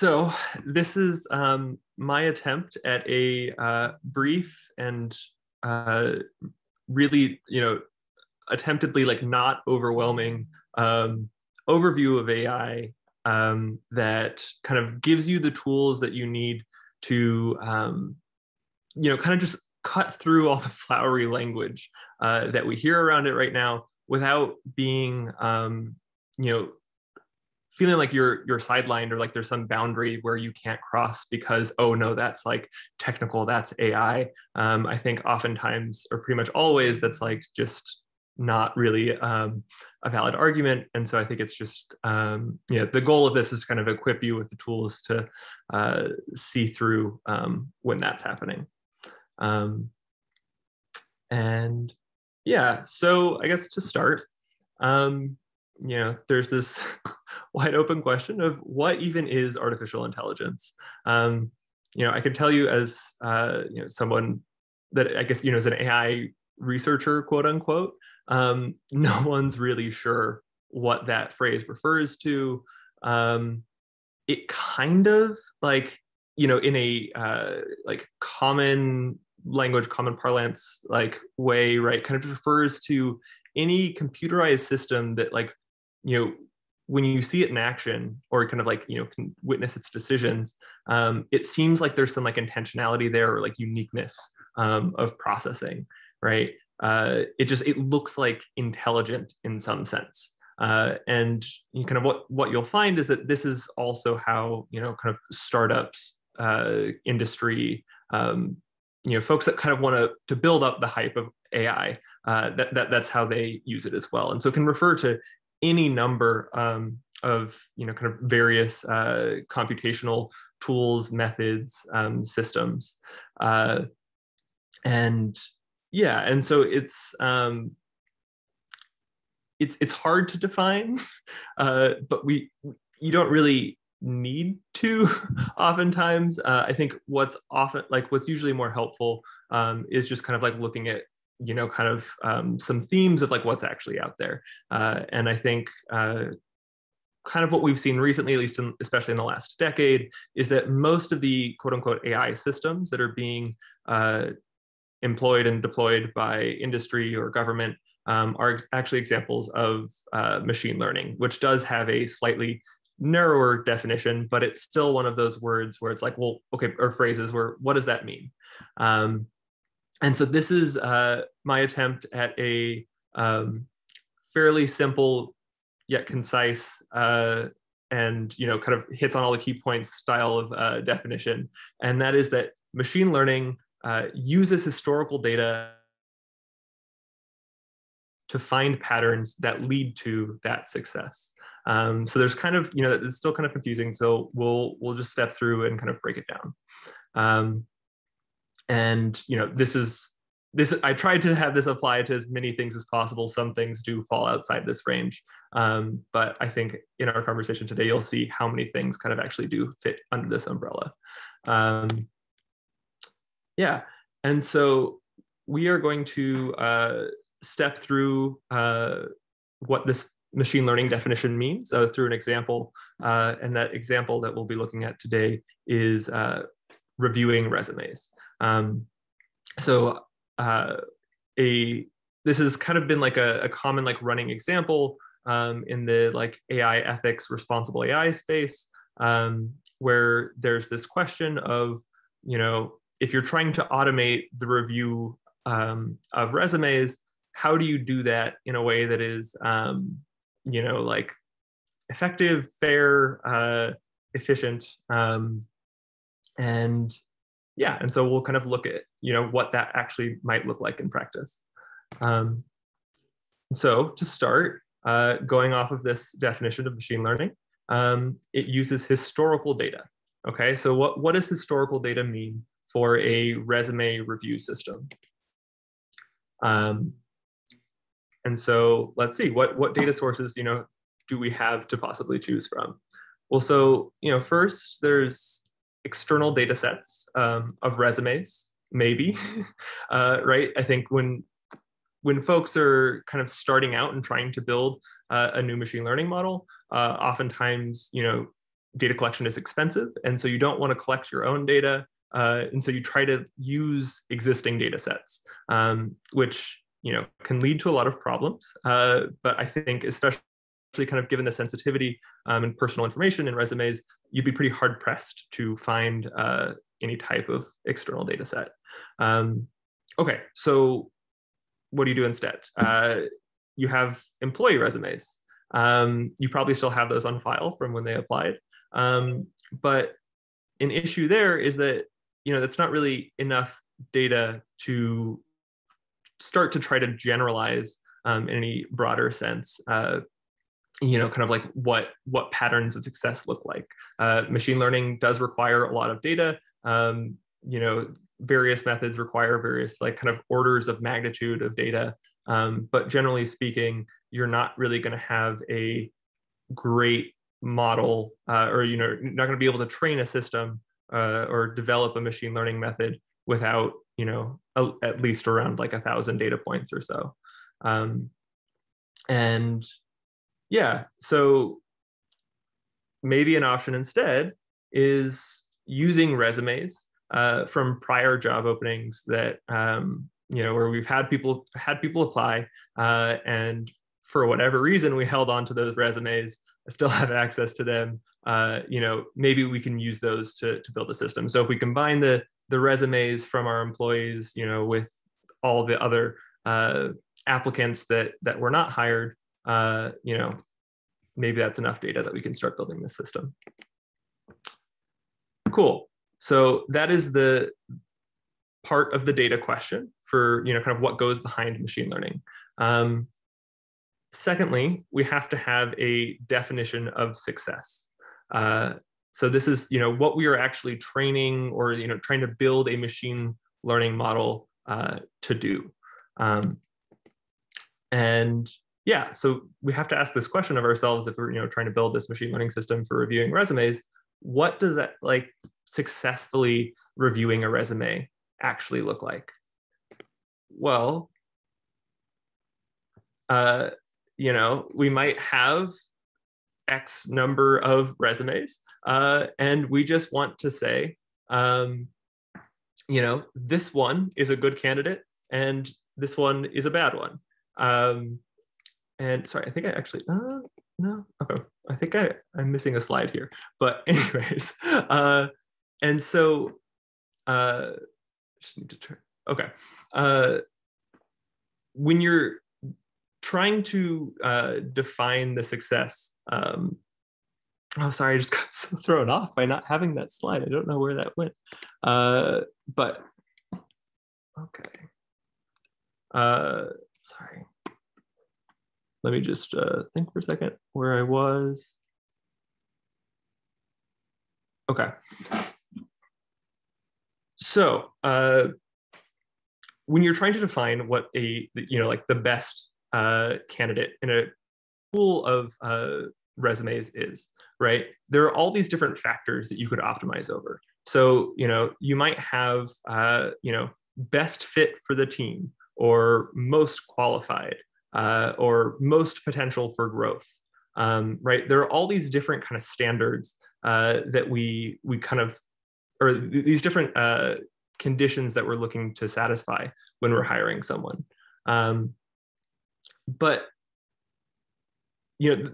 So this is my attempt at a brief and really, attemptedly not overwhelming overview of AI that kind of gives you the tools that you need to, kind of just cut through all the flowery language that we hear around it right now without being, feeling like you're sidelined or like there's some boundary where you can't cross because, oh no, that's like technical, that's AI. I think oftentimes, or pretty much always, that's like just not really a valid argument. And so I think it's just, the goal of this is to kind of equip you with the tools to see through when that's happening. And yeah, so I guess to start, there's this wide open question of what even is artificial intelligence? I could tell you as, someone that I guess, is an AI researcher, quote unquote, no one's really sure what that phrase refers to. It kind of like, in a common language, common parlance way, right? Kind of just refers to any computerized system that when you see it in action or kind of can witness its decisions, it seems like there's some intentionality there or uniqueness of processing, right? It looks like intelligent in some sense. And kind of what you'll find is that this is also how, kind of startups, industry, folks that kind of want to build up the hype of AI, that's how they use it as well. And so it can refer to any number of kind of various computational tools, methods, systems, and yeah, and so it's hard to define, but you don't really need to oftentimes. I think what's usually more helpful is just kind of looking at some themes of what's actually out there. And I think kind of what we've seen recently, at least especially in the last decade, is that most of the quote unquote AI systems that are being employed and deployed by industry or government are actually examples of machine learning, which does have a slightly narrower definition, but it's still one of those words where it's well, okay, or phrases where, what does that mean? And so this is my attempt at a fairly simple yet concise and kind of hits on all the key points style of definition. And that is that machine learning uses historical data to find patterns that lead to that success. So there's kind of, it's still kind of confusing. So we'll just step through and kind of break it down. And this I tried to have this apply to as many things as possible. Some things do fall outside this range, but I think in our conversation today, you'll see how many things kind of actually do fit under this umbrella. Yeah, and so we are going to step through what this machine learning definition means through an example, and that example that we'll be looking at today is reviewing resumes. So this has kind of been a common running example in the AI ethics, responsible AI space, where there's this question of, if you're trying to automate the review of resumes, how do you do that in a way that is, effective, fair, efficient, and yeah, and so we'll kind of look at, what that actually might look like in practice. So to start, going off of this definition of machine learning, it uses historical data. Okay, so what does historical data mean for a resume review system? And so let's see, what data sources, do we have to possibly choose from? Well, so, first there's external data sets of resumes, maybe, right? I think when folks are kind of starting out and trying to build a new machine learning model, oftentimes, data collection is expensive, and so you don't want to collect your own data, and so you try to use existing data sets, which can lead to a lot of problems. But I think, especially kind of given the sensitivity and personal information in resumes, you'd be pretty hard pressed to find any type of external data set. Okay, so what do you do instead? You have employee resumes. You probably still have those on file from when they applied. But an issue there is that, that's not really enough data to start to try to generalize in any broader sense, kind of like what patterns of success look like. Machine learning does require a lot of data. Various methods require various kind of orders of magnitude of data. But generally speaking, you're not really going to have a great model, or you're not going to be able to train a system or develop a machine learning method without at least around 1,000 data points or so. And yeah, so maybe an option instead is using resumes from prior job openings that where we've had people apply, and for whatever reason we held on to those resumes, still have access to them. Maybe we can use those to build a system. So if we combine the resumes from our employees, with all the other applicants that were not hired, maybe that's enough data that we can start building this system. Cool. So that is the part of the data question for kind of what goes behind machine learning. Secondly, we have to have a definition of success. So this is what we are actually training or trying to build a machine learning model to do. And yeah, so we have to ask this question of ourselves if we're trying to build this machine learning system for reviewing resumes. What does that successfully reviewing a resume actually look like? Well, we might have X number of resumes, and we just want to say, this one is a good candidate and this one is a bad one. And sorry, I think I actually, no, okay. I think I'm missing a slide here, but anyways. And so, just need to turn, okay. When you're trying to define the success. Oh, sorry, I just got so thrown off by not having that slide. I don't know where that went, but okay. Sorry. Let me just think for a second where I was. Okay. So when you're trying to define what the best candidate in a pool of resumes is, right? There are all these different factors that you could optimize over. So, you might have, best fit for the team, or most qualified, or most potential for growth, right? There are all these different kind of standards that we kind of, or these different conditions that we're looking to satisfy when we're hiring someone. But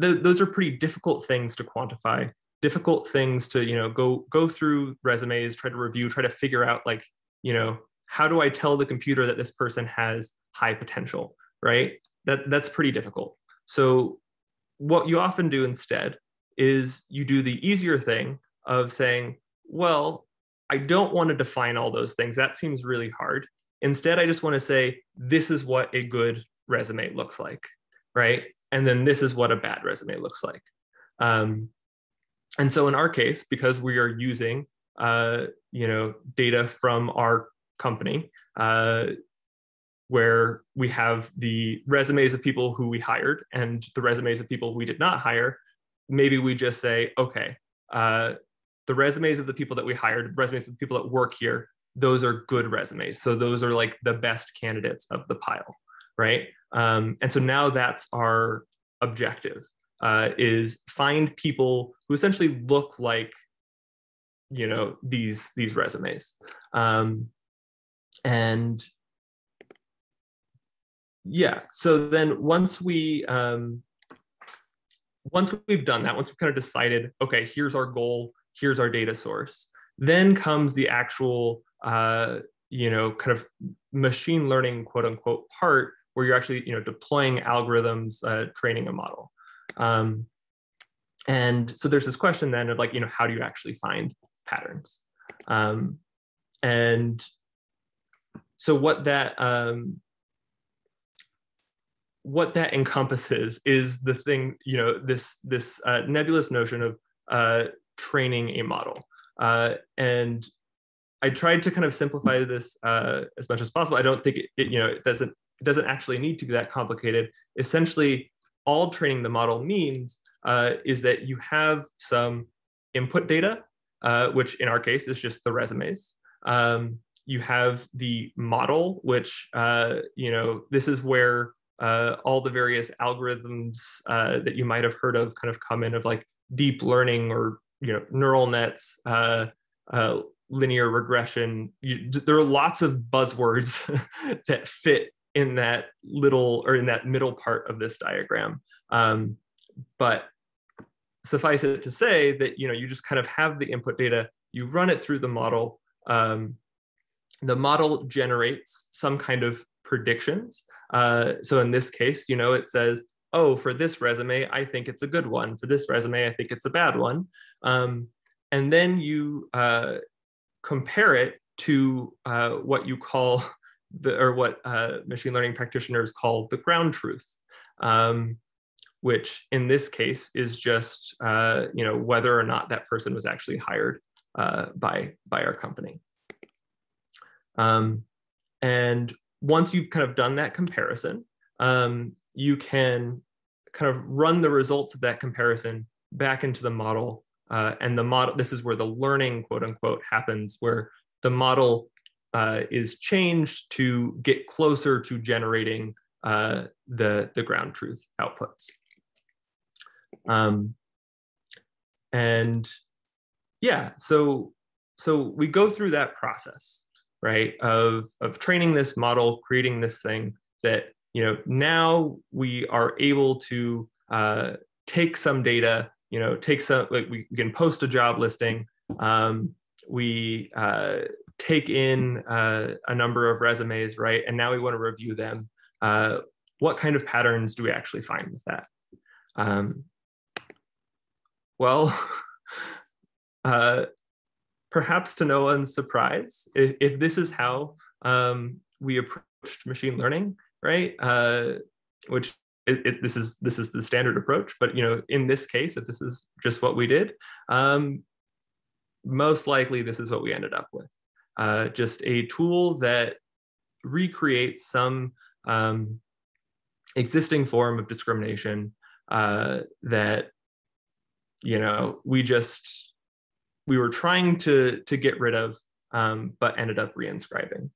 those are pretty difficult things to quantify, difficult things to go through resumes, try to review, try to figure out how do I tell the computer that this person has high potential, right? That's pretty difficult. So what you often do instead is you do the easier thing of saying, well, I don't want to define all those things. That seems really hard. Instead, I just want to say, this is what a good resume looks like, right? And then this is what a bad resume looks like. And so in our case, because we are using data from our company, where we have the resumes of people who we hired and the resumes of people we did not hire, maybe we just say, okay, the resumes of the people that we hired, resumes of the people that work here, those are good resumes. So those are the best candidates of the pile. Right? And so now that's our objective. is find people who essentially look like, you know, these resumes. And yeah, so then once we've done that, once we've kind of decided, okay, here's our goal, here's our data source, then comes the actual, you know, kind of machine learning, quote unquote, part where you're actually, you know, deploying algorithms, training a model. And so there's this question then of like, you know, how do you actually find patterns? And so what that encompasses is the thing, you know, this nebulous notion of training a model. And I tried to kind of simplify this as much as possible. I don't think it you know, it doesn't actually need to be that complicated. Essentially, all training the model means is that you have some input data, which in our case is just the resumes. You have the model, which, you know, this is where all the various algorithms that you might have heard of kind of come in, of like deep learning or, you know, neural nets, linear regression. There are lots of buzzwords that fit in that little, or in that middle part of this diagram. But suffice it to say that, you know, you just kind of have the input data, you run it through the model. The model generates some kind of predictions. So in this case, you know, it says, oh, for this resume, I think it's a good one. For this resume, I think it's a bad one. And then you compare it to what you call the, or what machine learning practitioners call the ground truth, which in this case is just, you know, whether or not that person was actually hired by our company. And once you've kind of done that comparison, you can kind of run the results of that comparison back into the model. And the model, this is where the learning, quote unquote, happens, where the model is changed to get closer to generating the ground truth outputs. And yeah, so we go through that process, right, of training this model, creating this thing that, you know, now we are able to take some data, you know, take some, like we can post a job listing, we take in a number of resumes, right? And now we want to review them. What kind of patterns do we actually find with that? Well, perhaps to no one's surprise, if this is how we approached machine learning, right? Which this is the standard approach, but, you know, in this case, if this is just what we did, most likely this is what we ended up with. Just a tool that recreates some existing form of discrimination that, you know, we were trying to get rid of, but ended up reinscribing.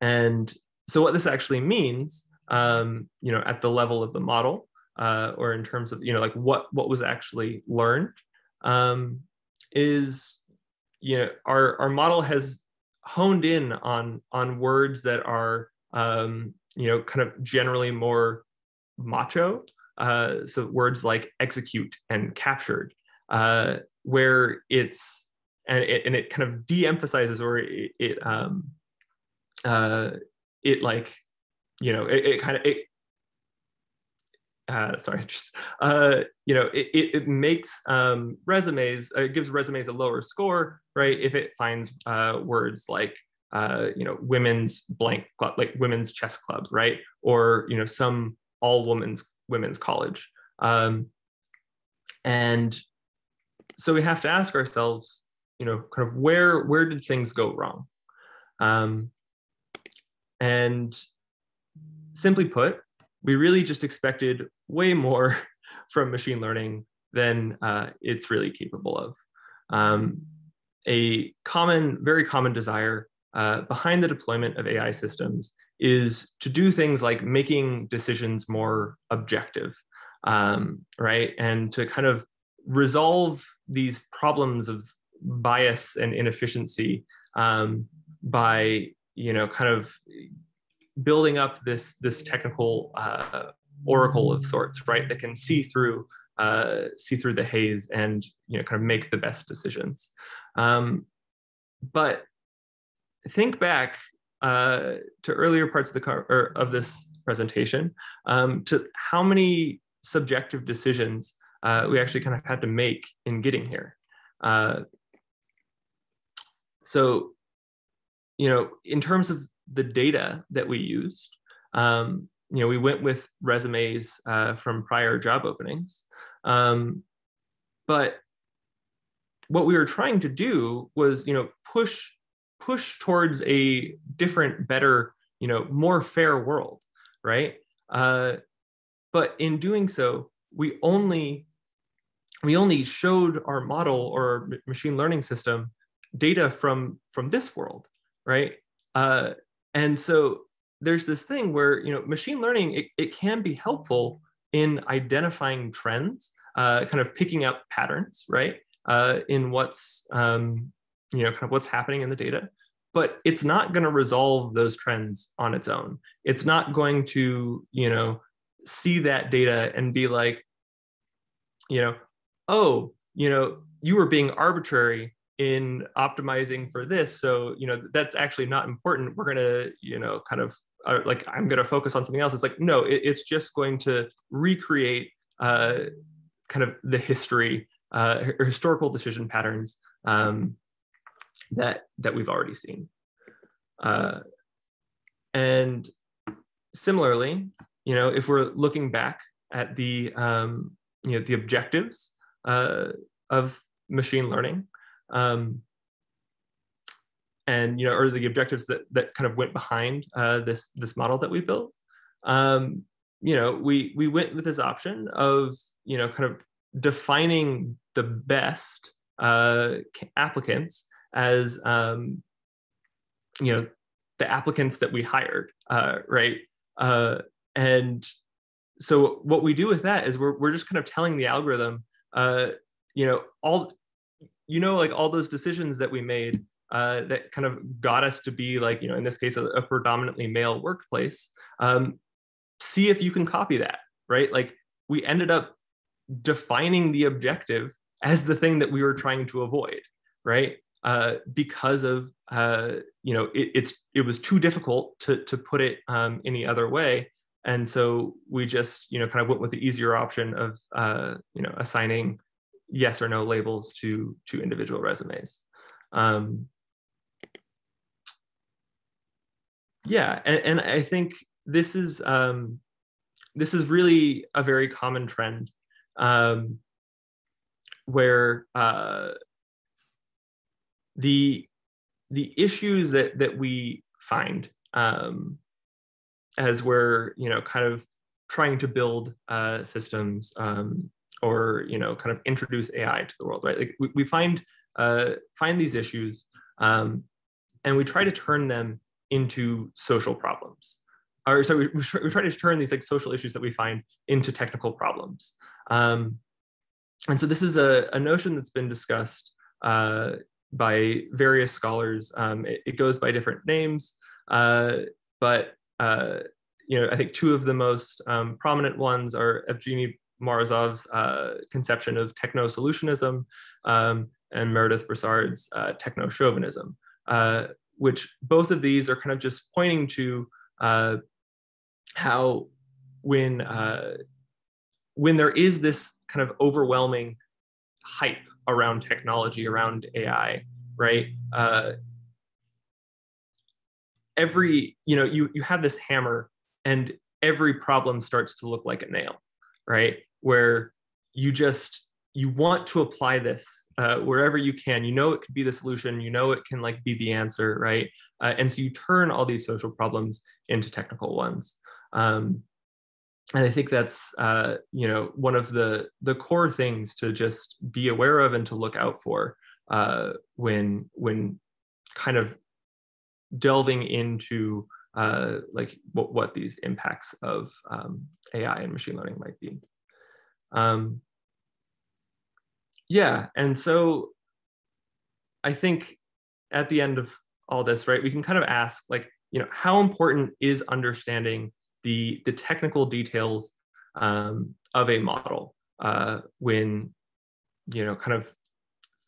And so what this actually means, you know, at the level of the model, or in terms of, you know, like what was actually learned, is, you know, our model has honed in on words that are, you know, kind of generally more macho. So words like execute and captured, where it's, and it kind of de-emphasizes, or it like, you know, it makes resumes, it gives resumes a lower score, right? If it finds words like, you know, women's blank club, like women's chess club, right? Or, you know, some all women's college. And so we have to ask ourselves, you know, kind of where did things go wrong? And simply put, we really just expected way more from machine learning than it's really capable of. A common, very common desire behind the deployment of AI systems is to do things like making decisions more objective. right? And to kind of resolve these problems of bias and inefficiency by, you know, kind of building up this technical oracle of sorts, right? That can see through the haze and, you know, kind of make the best decisions. But think back to earlier parts of this presentation, to how many subjective decisions we actually kind of had to make in getting here. So, you know, in terms of the data that we used, you know, we went with resumes from prior job openings, but what we were trying to do was, you know, push towards a different, better, you know, more fair world, right? But in doing so, we only showed our model or machine learning system data from this world, right? And so there's this thing where, you know, machine learning, it can be helpful in identifying trends, kind of picking up patterns, right? In what's, you know, kind of what's happening in the data, but it's not going to resolve those trends on its own. It's not going to, you know, see that data and be like, you know, oh, you know, you were being arbitrary in optimizing for this, so, you know, that's actually not important. We're going to, you know, kind of like, I'm going to focus on something else. It's like, no, it's just going to recreate kind of the history or historical decision patterns that we've already seen. And similarly, you know, if we're looking back at the, you know, the objectives of machine learning, and, you know, or the objectives that kind of went behind this model that we built, you know, we went with this option of, you know, kind of defining the best applicants as, you know, the applicants that we hired, right? And so what we do with that is we're just kind of telling the algorithm, you know, all those decisions that we made that kind of got us to be like, you know, in this case, a predominantly male workplace, see if you can copy that, right? Like, we ended up defining the objective as the thing that we were trying to avoid, right? Because of, you know, it was too difficult to put it any other way. And so we just, you know, kind of went with the easier option of, you know, assigning yes or no labels to individual resumes. Yeah, and I think this is really a very common trend where the issues that we find as we're, you know, kind of trying to build systems or, you know, kind of introduce AI to the world, right? Like, we find these issues and we try to turn them into social problems. Or so we try to turn these like social issues that we find into technical problems. And so this is a notion that's been discussed by various scholars. It goes by different names, but you know, I think two of the most prominent ones are Evgeny Morozov's conception of techno-solutionism and Meredith Broussard's techno-chauvinism, which both of these are kind of just pointing to how when there is this kind of overwhelming hype around technology, around AI, right? Every, you know, you have this hammer and every problem starts to look like a nail, right? Where you want to apply this wherever you can. You know it could be the solution, you know it can like be the answer, right? And so you turn all these social problems into technical ones. And I think that's, you know, one of the core things to just be aware of and to look out for when kind of delving into like what these impacts of AI and machine learning might be. Yeah, and so I think at the end of all this, right, we can kind of ask, like, you know, how important is understanding the technical details of a model when, you know, kind of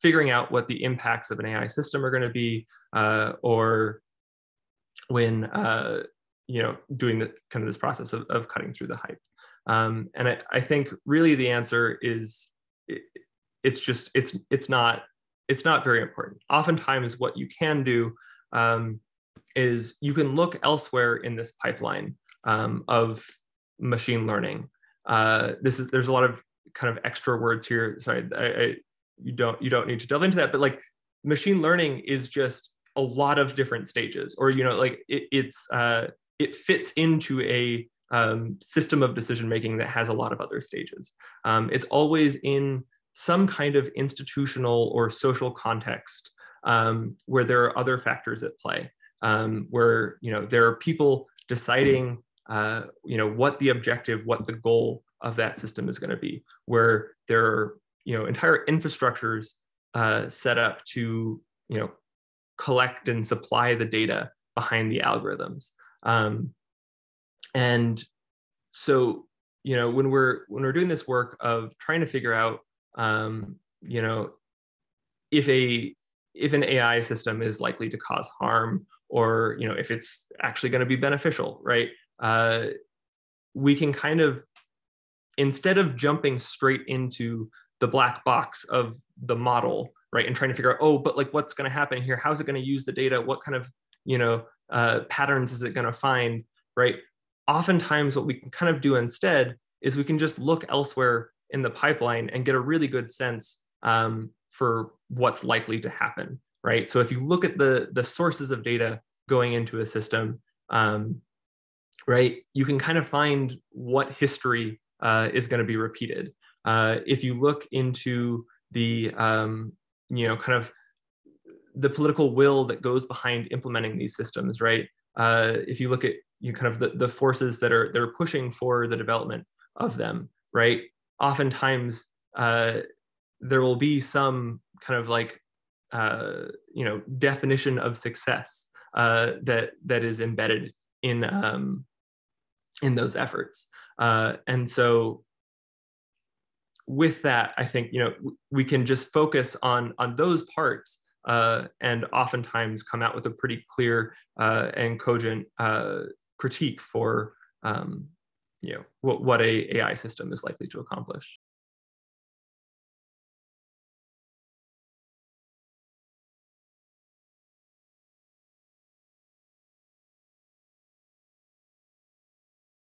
figuring out what the impacts of an AI system are going to be, or when, you know, doing the kind of this process of cutting through the hype. And I think really the answer is it's not very important. Oftentimes what you can do is you can look elsewhere in this pipeline of machine learning. There's a lot of kind of extra words here. Sorry, you don't need to delve into that, but like machine learning is just a lot of different stages, or, you know, like it fits into a system of decision-making that has a lot of other stages. It's always in some kind of institutional or social context where there are other factors at play, where, you know, there are people deciding, you know, what the objective, what the goal of that system is going to be, where there are, you know, entire infrastructures set up to, you know, collect and supply the data behind the algorithms. And so, you know, when we're doing this work of trying to figure out, you know, if an AI system is likely to cause harm, or, you know, if it's actually going to be beneficial, right? We can kind of, instead of jumping straight into the black box of the model, right, and trying to figure out, oh, but like what's going to happen here? How's it going to use the data? What kind of, you know, patterns is it going to find, right? Oftentimes what we can kind of do instead is we can just look elsewhere in the pipeline and get a really good sense for what's likely to happen, right? So if you look at the sources of data going into a system, right, you can kind of find what history is going to be repeated. If you look into the, you know, kind of the political will that goes behind implementing these systems, right? If you look at kind of the forces that are pushing for the development of them, right? Oftentimes there will be some kind of like, you know, definition of success that is embedded in those efforts. And so with that, I think, you know, we can just focus on those parts and oftentimes come out with a pretty clear and cogent critique for, you know, what a AI system is likely to accomplish.